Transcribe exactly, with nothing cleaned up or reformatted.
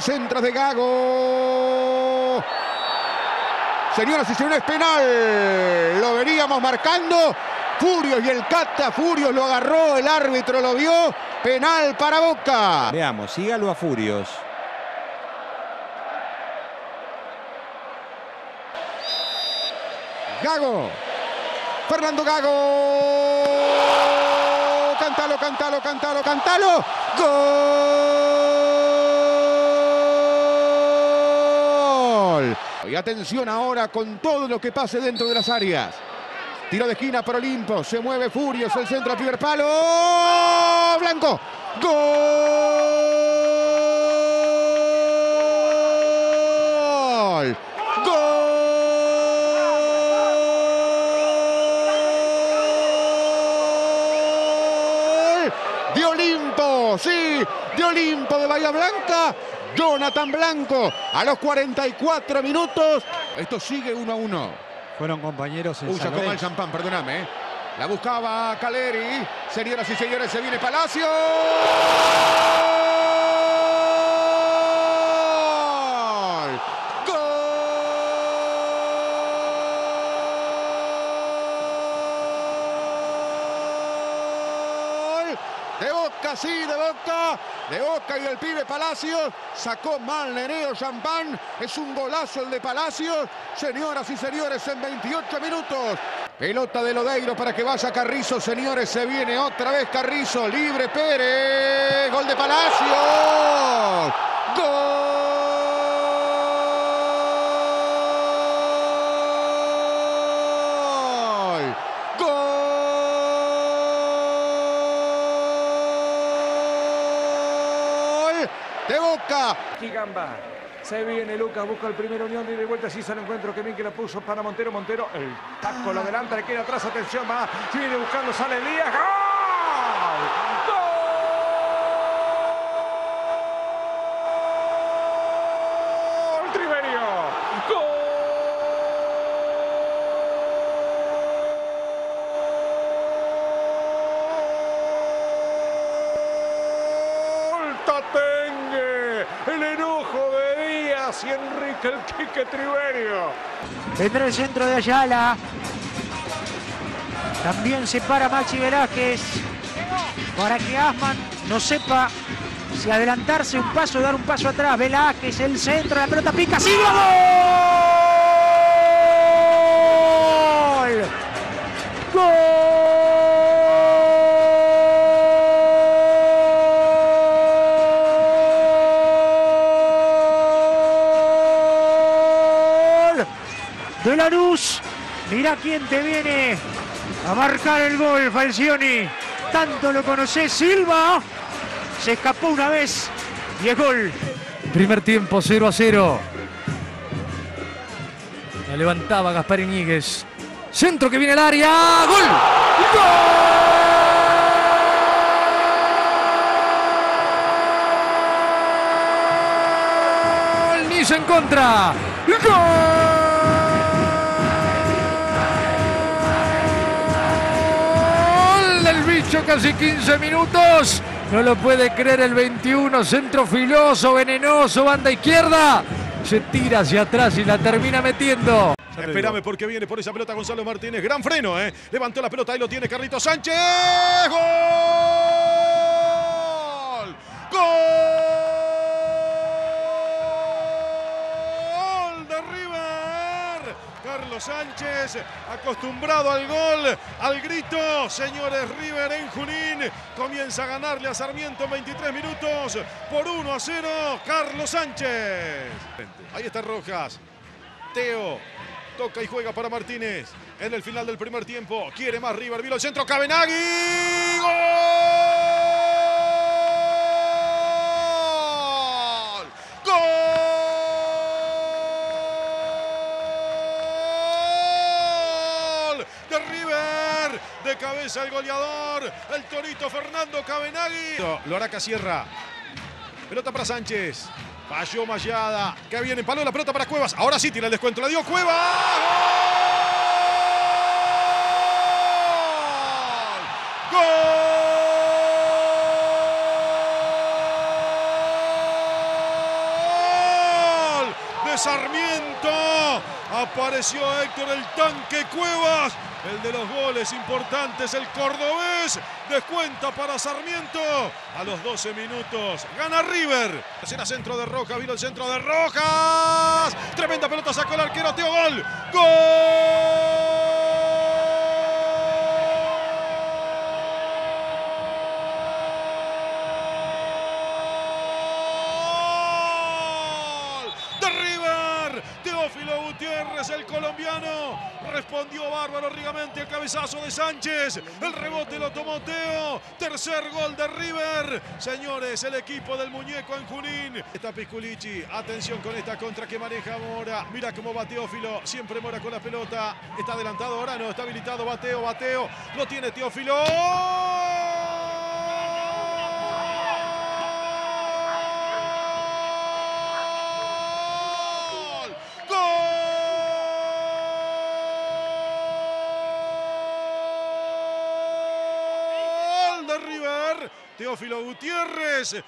Centro de Gago. Señoras y señores, penal. Lo veníamos marcando. Furios y el Cata Furios lo agarró. El árbitro lo vio. Penal para Boca. Veamos, sígalo a Furios. Gago. Fernando Gago. Cántalo, cántalo, cántalo, cántalo. Gol. Y atención ahora con todo lo que pase dentro de las áreas. Tiro de esquina para Olimpo. Se mueve Furios. El centro al primer palo. Blanco. Gol. Gol. De Olimpo. Sí. De Olimpo de Bahía Blanca. Jonathan Blanco. A los cuarenta y cuatro minutos. Esto sigue uno a uno. Fueron compañeros en Uy, San Lorenzo. El champán, perdóname. La buscaba Calleri. Señoras y señores, se viene Palacio. ¡Gol! ¡Gol! De Boca, sí, de Boca. De Boca y el pibe Palacio. Sacó mal Nereo Champán. Es un golazo el de Palacio. Señoras y señores, en veintiocho minutos. Pelota de Lodeiro para que vaya Carrizo. Señores, se viene otra vez Carrizo. Libre Pérez. Gol de Palacio. ¡Gol! ¡Gol! De Boca. Gigamba. Se viene Lucas, busca el primero, Unión, de ida y vuelta, sí se lo encuentro, que bien que la puso para Montero, Montero, el taco, lo adelanta, le queda atrás, atención, va, si viene buscando, sale Díaz, ¡gol! ¡Gol! El enojo de Díaz y Enrique el Quique Triverio. Vendrá el centro de Ayala. También se para Machi Velázquez. Para que Asman no sepa si adelantarse un paso o dar un paso atrás. Velázquez, el centro, la pelota pica. ¡Silva! ¡Gol! ¡Gol! De Lanús, mirá quién te viene a marcar el gol, Falcioni. Tanto lo conocés, Silva. Se escapó una vez y es gol. Primer tiempo, cero a cero. La levantaba Gaspar Iñiguez. Centro que viene al área. ¡Gol! ¡Gol! Niz en contra. ¡Gol! Casi quince minutos, no lo puede creer el veintiuno, centro filoso, venenoso, banda izquierda, se tira hacia atrás y la termina metiendo. Espérame porque viene por esa pelota Gonzalo Martínez, gran freno, eh. Levantó la pelota, ahí lo tiene Carlitos Sánchez, ¡gol! ¡Gol de River! Carlos Sánchez, acostumbrado al gol, al grito, señores. River en Junín comienza a ganarle a Sarmiento en veintitrés minutos por uno a cero, Carlos Sánchez. Ahí está Rojas, Teo, toca y juega para Martínez en el final del primer tiempo, quiere más River, vino el centro, Cavenaghi, ¡gol! De River, de cabeza el goleador, el torito Fernando Cavenaghi. Lo hará Casierra. Pelota para Sánchez. Falló Mayada. Que viene, empaló la pelota para Cuevas. Ahora sí tira el descuento. La dio Cuevas. ¡Gol! ¡Gol! Sarmiento. Apareció Héctor el Tanque Cuevas, el de los goles importantes, el cordobés. Descuenta para Sarmiento. A los doce minutos gana River. Será centro de Rojas, vino el centro de Rojas. Tremenda pelota, sacó el arquero Teo. Gol. ¡Gol! Teófilo Gutiérrez, el colombiano, respondió bárbaro rigamente al cabezazo de Sánchez. El rebote lo tomó Teo. Tercer gol de River. Señores, el equipo del muñeco en Junín. Está Pisculici. Atención con esta contra que maneja Mora. Mira cómo va Teófilo. Siempre Mora con la pelota. Está adelantado ahora, no, está habilitado. Bateo, bateo. Lo tiene Teófilo. River, Teófilo Gutiérrez.